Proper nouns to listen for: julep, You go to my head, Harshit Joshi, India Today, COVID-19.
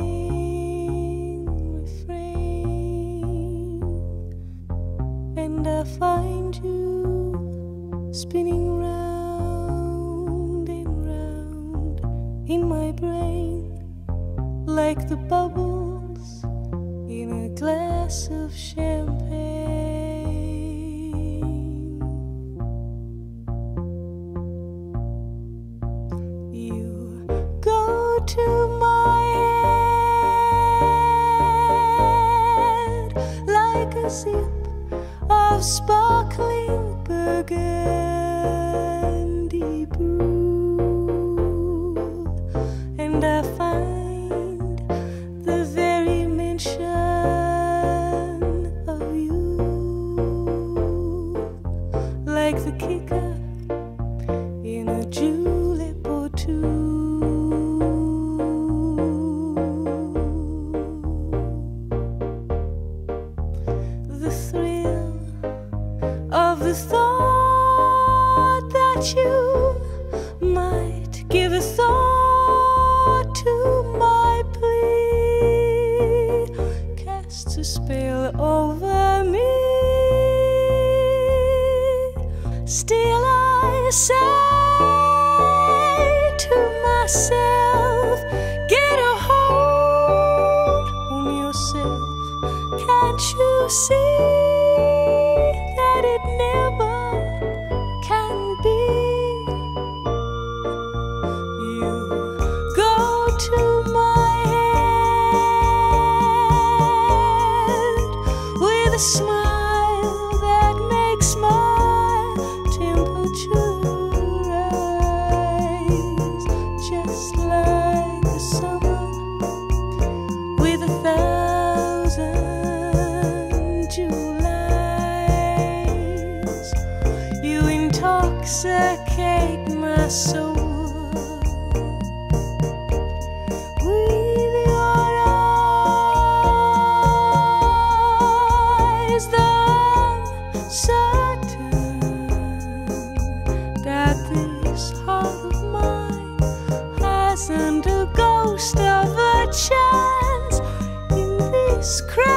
singing refrain, and I find you spinning round and round in my brain, like the bubbles in a glass of champagne. To my head, like a sip of sparkling burgundy brew, and I find the very mention of you like the kicker in a julep or two. The thrill of the thought that you might give a thought to my plea casts a spell over me. Still I say to myself, get a hold on yourself. Can't you see that it never can be? You go to my head with a smile that makes my temperature rise, just like the summer with a thousand Julys. You intoxicate my soul with your eyes, though I'm certain that this heart of mine hasn't a ghost of a chance in this crowd.